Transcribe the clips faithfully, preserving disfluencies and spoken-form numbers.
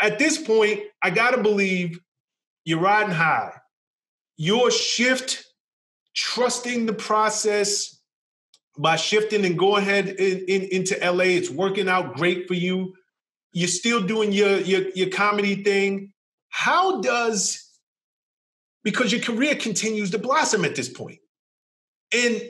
at this point, I got to believe you're riding high. Your shift, trusting the process by shifting and going ahead in, in, into L A, it's working out great for you. You're still doing your, your, your comedy thing. How does, because your career continues to blossom at this point. And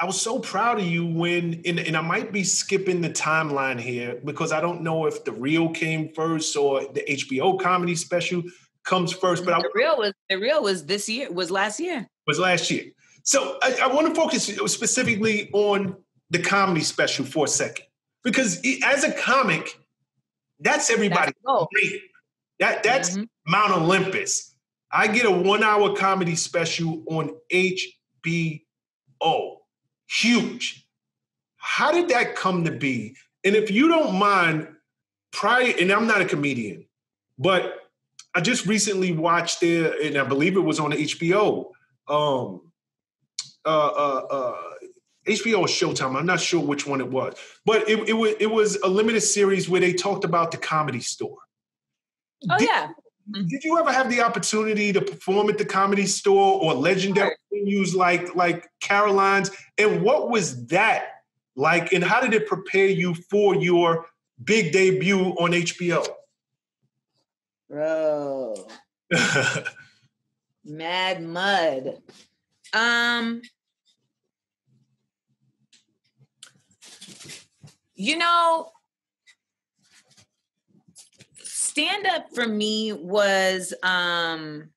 I was so proud of you when, and, and I might be skipping the timeline here because I don't know if The Real came first or the H B O comedy special comes first. But The I, Real was The Real was this year, was last year. Was last year. So I, I want to focus specifically on the comedy special for a second. Because it, as a comic, that's everybody's dream. That, that's mm-hmm. Mount Olympus. I get a one-hour comedy special on H B O. Huge. How did that come to be? And if you don't mind, prior, and I'm not a comedian, but I just recently watched it, and I believe it was on H B O. Um, uh, uh, uh, H B O or Showtime, I'm not sure which one it was. But it, it, was, it was a limited series where they talked about The Comedy Store. Oh, did, yeah. Did you ever have the opportunity to perform at The Comedy Store or legendary sure. venues like, like Caroline's? And what was that like? And how did it prepare you for your big debut on H B O? Bro. Mad mud. Um... You know, stand-up for me was um,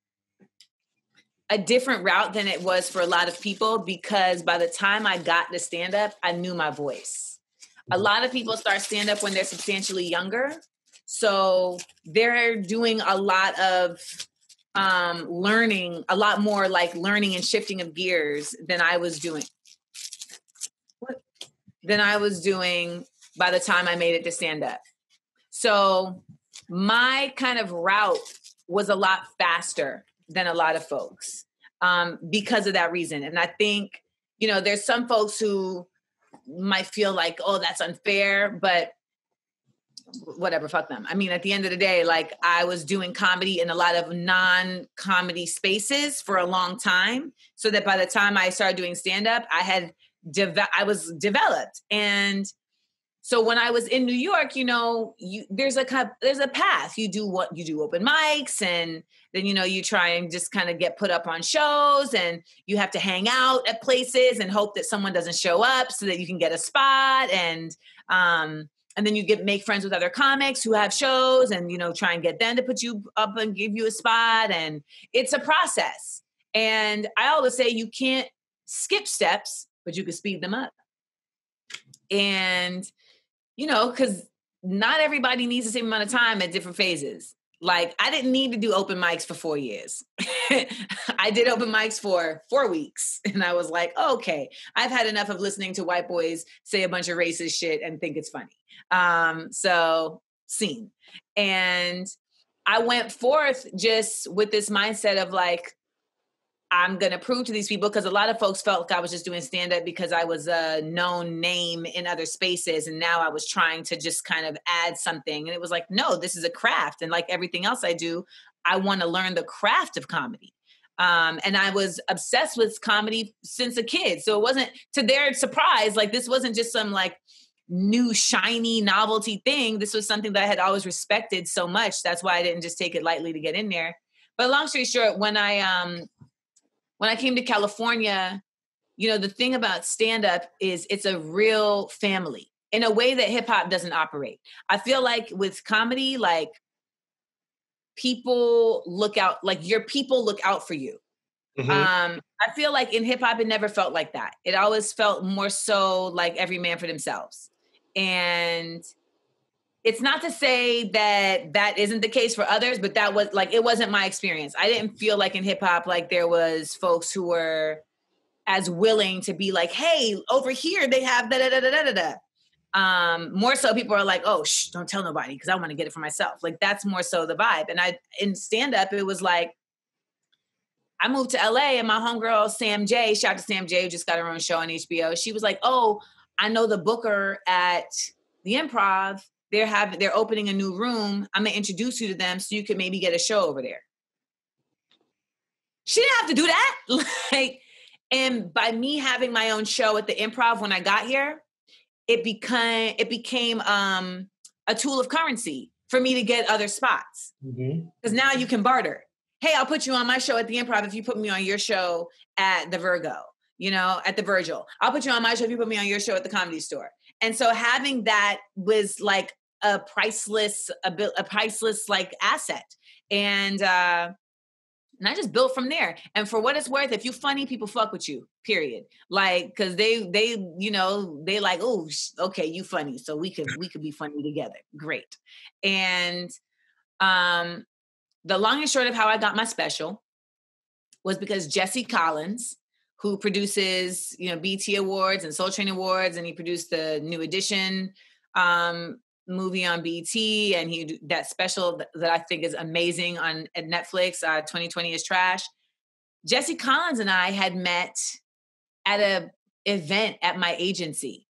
a different route than it was for a lot of people because by the time I got to stand-up, I knew my voice. A lot of people start stand-up when they're substantially younger. So they're doing a lot of um, learning, a lot more like learning and shifting of gears than I was doing. What? Than I was doing... by the time I made it to stand up. So my kind of route was a lot faster than a lot of folks um, because of that reason. And I think, you know, there's some folks who might feel like, oh, that's unfair, but whatever, fuck them. I mean, at the end of the day, like I was doing comedy in a lot of non-comedy spaces for a long time. So that by the time I started doing stand up, I had, de- I was developed and so when I was in New York, you know, you, there's a there's a path. You do what you do open mics, and then you know you try and just kind of get put up on shows, and you have to hang out at places and hope that someone doesn't show up so that you can get a spot, and um, and then you get make friends with other comics who have shows, and you know try and get them to put you up and give you a spot, and it's a process. And I always say you can't skip steps, but you can speed them up, and you know, because not everybody needs the same amount of time at different phases. Like, I didn't need to do open mics for four years. I did open mics for four weeks. And I was like, oh, okay, I've had enough of listening to white boys say a bunch of racist shit and think it's funny. Um, so, scene. And I went forth just with this mindset of like, I'm going to prove to these people because a lot of folks felt like I was just doing stand-up because I was a known name in other spaces. And now I was trying to just kind of add something. And it was like, no, this is a craft. And like everything else I do, I want to learn the craft of comedy. Um, and I was obsessed with comedy since a kid. So it wasn't, to their surprise, like this wasn't just some like new shiny novelty thing. This was something that I had always respected so much. That's why I didn't just take it lightly to get in there. But long story short, when I... um. When I came to California, you know, the thing about stand-up is it's a real family in a way that hip-hop doesn't operate. I feel like with comedy, like people look out, like your people look out for you. Mm-hmm. Um, I feel like in hip-hop, it never felt like that. It always felt more so like every man for themselves. And it's not to say that that isn't the case for others, but that was like, it wasn't my experience. I didn't feel like in hip hop, like there was folks who were as willing to be like, hey, over here, they have da da da da da da. Um, more so people are like, oh, shh, don't tell nobody because I want to get it for myself. Like that's more so the vibe. And I, in stand up, it was like, I moved to L A and my homegirl, Sam Jay, shout out to Sam Jay, who just got her own show on H B O. She was like, oh, I know the booker at the Improv. they're having, they're opening a new room. I'm going to introduce you to them so you can maybe get a show over there. She didn't have to do that. Like, and by me having my own show at the Improv when I got here, it became, it became um, a tool of currency for me to get other spots. Mm-hmm. Because now you can barter. Hey, I'll put you on my show at the Improv if you put me on your show at the Virgo, you know, at the Virgil. I'll put you on my show if you put me on your show at the Comedy Store. And so having that was like a priceless, a, a priceless like asset. And, uh, and I just built from there. And for what it's worth, if you funny, people fuck with you, period. Like, cause they, they, you know, they like, oh, okay, you funny. So we could, we could be funny together. Great. And, um, the long and short of how I got my special was because Jesse Collins, who produces, you know, B E T Awards and Soul Train Awards, and he produced the New Edition um, movie on B E T, and he that special that, that I think is amazing on at Netflix, uh, twenty twenty is Trash. Jesse Collins and I had met at a event at my agency,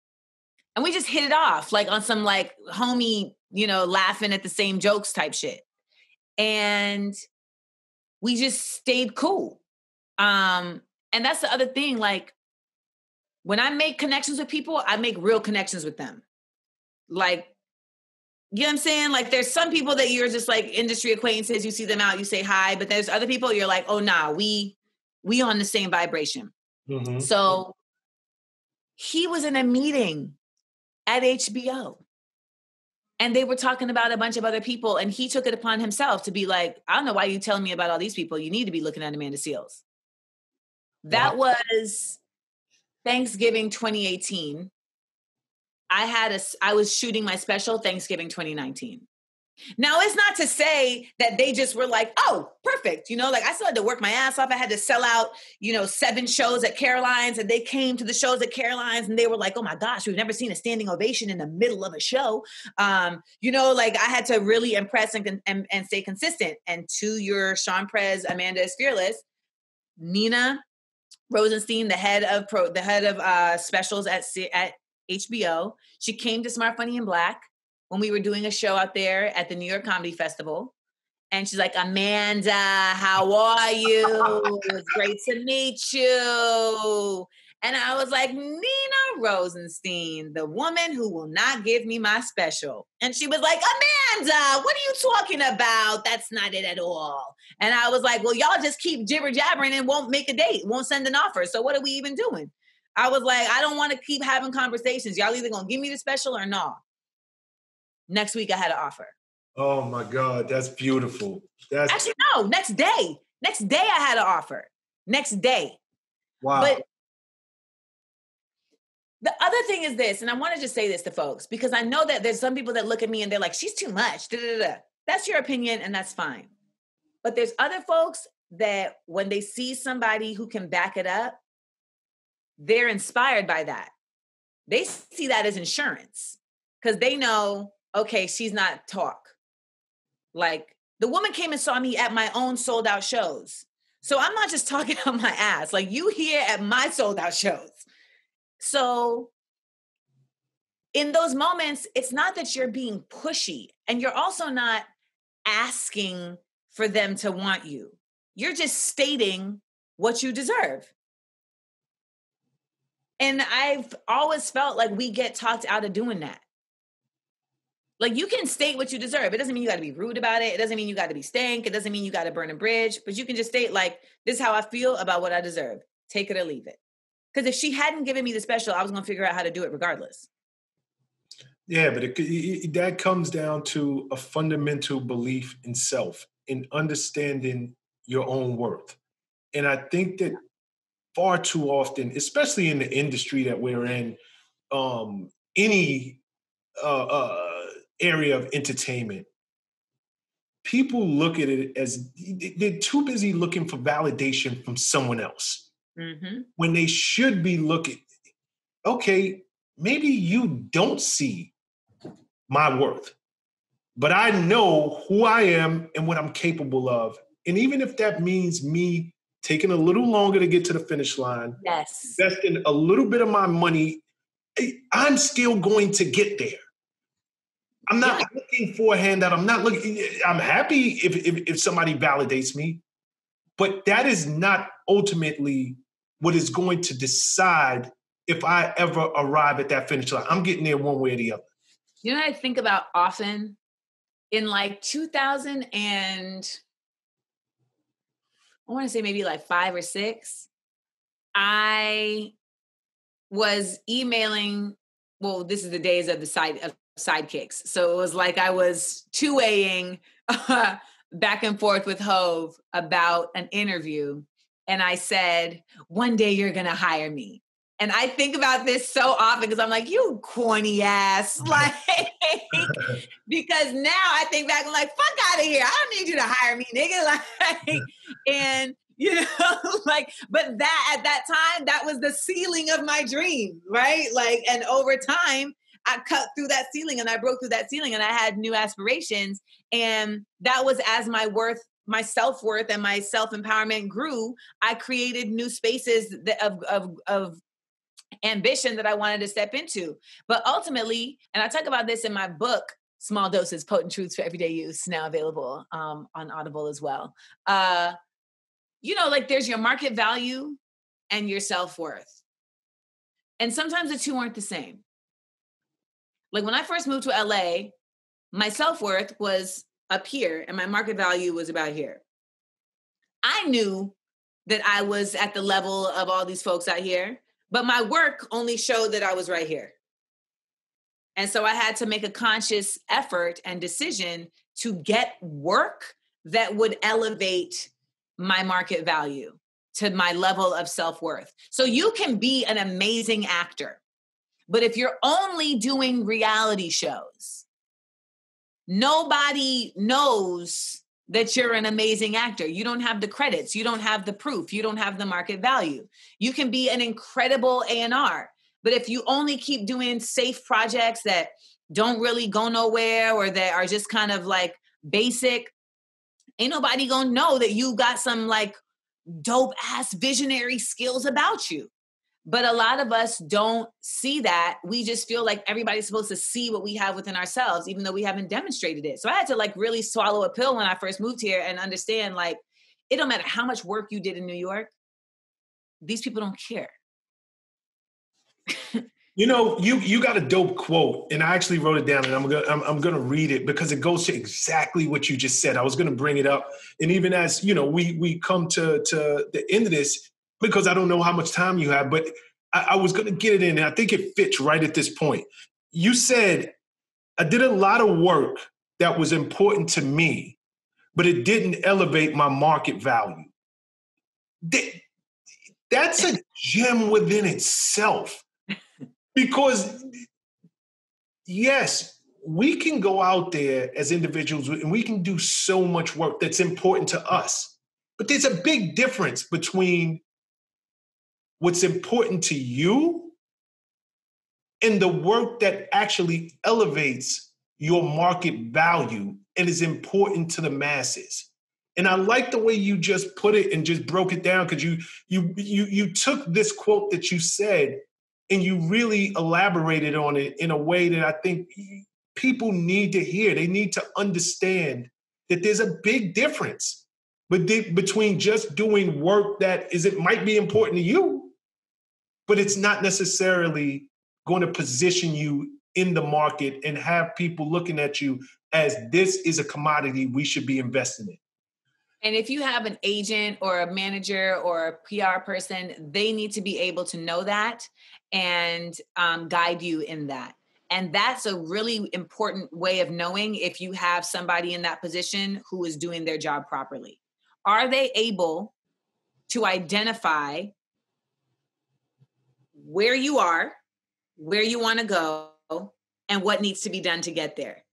and we just hit it off, like on some like homie, you know, laughing at the same jokes type shit. And we just stayed cool. Um, and that's the other thing. Like, when I make connections with people, I make real connections with them. Like, you know what I'm saying? Like, there's some people that you're just like industry acquaintances, you see them out, you say hi, but there's other people you're like, oh, nah, we, we on the same vibration. Mm-hmm. So he was in a meeting at H B O. And they were talking about a bunch of other people, and he took it upon himself to be like, I don't know why you're telling me about all these people. You need to be looking at Amanda Seales. That wow. was Thanksgiving twenty eighteen. I had a, I was shooting my special Thanksgiving twenty nineteen. Now, it's not to say that they just were like, oh, perfect. You know, like I still had to work my ass off. I had to sell out, you know, seven shows at Caroline's, and they came to the shows at Caroline's and they were like, oh my gosh, we've never seen a standing ovation in the middle of a show. Um, you know, like I had to really impress and, and, and stay consistent. And to your Shawn Prez, Amanda is Fearless, Nina Rosenstein, the head of pro, the head of uh, specials at, at H B O, she came to Smart Funny and Black when we were doing a show out there at the New York Comedy Festival. And she's like, Amanda, how are you? It was great to meet you. And I was like, Nina Rosenstein, the woman who will not give me my special. And she was like, Amanda, what are you talking about? That's not it at all. And I was like, well, y'all just keep jibber jabbering and won't make a date, won't send an offer. So what are we even doing? I was like, I don't want to keep having conversations. Y'all either gonna give me the special or not. Next week, I had an offer. Oh my God, that's beautiful. That's Actually, no, next day. Next day, I had an offer. Next day. Wow. But the other thing is this, and I want to just say this to folks, because I know that there's some people that look at me and they're like, she's too much. Da, da, da. That's your opinion, and that's fine. But there's other folks that when they see somebody who can back it up, they're inspired by that. They see that as insurance, because they know, okay, she's not talk. Like, the woman came and saw me at my own sold out shows. So I'm not just talking out my ass. Like, you here at my sold out shows. So in those moments, it's not that you're being pushy, and you're also not asking for them to want you. You're just stating what you deserve. And I've always felt like we get talked out of doing that. Like, you can state what you deserve. It doesn't mean you got to be rude about it. It doesn't mean you got to be stank. It doesn't mean you got to burn a bridge. But you can just state, like, this is how I feel about what I deserve. Take it or leave it. Because if she hadn't given me the special, I was going to figure out how to do it regardless. Yeah, but it, it, that comes down to a fundamental belief in self, in understanding your own worth. And I think that far too often, especially in the industry that we're in, um, any uh, uh, area of entertainment, people look at it as they're too busy looking for validation from someone else. Mm-hmm. When they should be looking, okay, maybe you don't see my worth, but I know who I am and what I'm capable of. And even if that means me taking a little longer to get to the finish line, yes, investing a little bit of my money, I'm still going to get there. I'm not yeah. looking for a handout. I'm not looking. I'm happy if, if if somebody validates me, but that is not ultimately what is going to decide if I ever arrive at that finish line. I'm getting there one way or the other. You know what I think about often? In like two thousand and I want to say maybe like five or six, I was emailing, well, this is the days of the side of sidekicks. So it was like I was two-waying uh, back and forth with Hove about an interview. And I said, one day you're going to hire me. And I think about this so often because I'm like, you corny ass. Like, because now I think back, I'm like, fuck out of here. I don't need you to hire me, nigga. Like, and, you know, like, but that at that time, that was the ceiling of my dream, right? Like, and over time, I cut through that ceiling and I broke through that ceiling and I had new aspirations. And that was as my worth, my self-worth and my self-empowerment grew, I created new spaces that of, of, of ambition that I wanted to step into. But ultimately, and I talk about this in my book, Small Doses, Potent Truths for Everyday Use, now available um, on Audible as well. Uh, you know, like there's your market value and your self-worth. And sometimes the two aren't the same. Like when I first moved to L A, my self-worth was up here and my market value was about here. I knew that I was at the level of all these folks out here, but my work only showed that I was right here. And so I had to make a conscious effort and decision to get work that would elevate my market value to my level of self-worth. So you can be an amazing actor, but if you're only doing reality shows, nobody knows that you're an amazing actor. You don't have the credits. You don't have the proof. You don't have the market value. You can be an incredible A and R, but if you only keep doing safe projects that don't really go nowhere or that are just kind of like basic, ain't nobody gonna know that you got some like dope ass visionary skills about you. But a lot of us don't see that. We just feel like everybody's supposed to see what we have within ourselves, even though we haven't demonstrated it. So I had to like really swallow a pill when I first moved here and understand like, it don't matter how much work you did in New York. These people don't care. You know, you you got a dope quote, and I actually wrote it down, and I'm gonna I'm, I'm gonna read it because it goes to exactly what you just said. I was gonna bring it up, and even as you know, we we come to to the end of this because I don't know how much time you have, but I, I was gonna get it in, and I think it fits right at this point. You said, "I did a lot of work that was important to me, but it didn't elevate my market value." That, that's a gem within itself. Because, yes, we can go out there as individuals and we can do so much work that's important to us. But there's a big difference between what's important to you and the work that actually elevates your market value and is important to the masses. And I like the way you just put it and just broke it down because you, you, you, you took this quote that you said and you really elaborated on it in a way that I think people need to hear. They need to understand that there's a big difference between just doing work that is, it might be important to you, but it's not necessarily going to position you in the market and have people looking at you as this is a commodity we should be investing in. And if you have an agent or a manager or a P R person, they need to be able to know that and um, guide you in that. And that's a really important way of knowing if you have somebody in that position who is doing their job properly. Are they able to identify where you are, where you want to go, and what needs to be done to get there?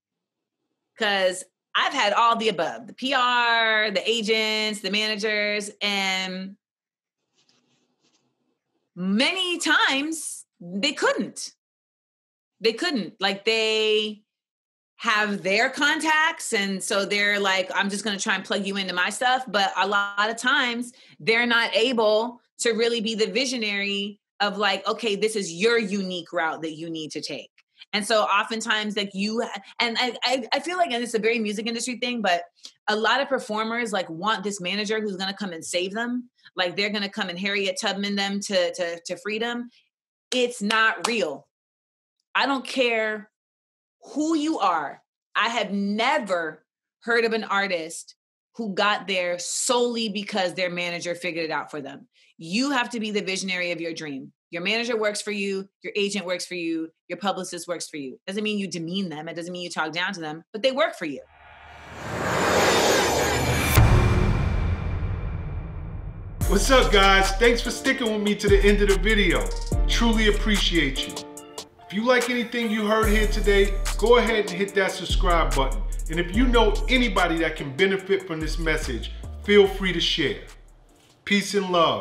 Because I've had all the above, the P R, the agents, the managers, and many times they couldn't. They couldn't. Like they have their contacts. And so they're like, I'm just going to try and plug you into my stuff. But a lot of times they're not able to really be the visionary of like, okay, this is your unique route that you need to take. And so oftentimes like you, and I, I, I feel like, and it's a very music industry thing, but a lot of performers like want this manager who's going to come and save them. Like they're going to come and Harriet Tubman them to, to, to freedom. It's not real. I don't care who you are. I have never heard of an artist who got there solely because their manager figured it out for them. You have to be the visionary of your dream. Your manager works for you. Your agent works for you. Your publicist works for you. Doesn't mean you demean them. It doesn't mean you talk down to them, but they work for you. What's up, guys? Thanks for sticking with me to the end of the video. Truly appreciate you. If you like anything you heard here today, go ahead and hit that subscribe button. And if you know anybody that can benefit from this message, feel free to share. Peace and love.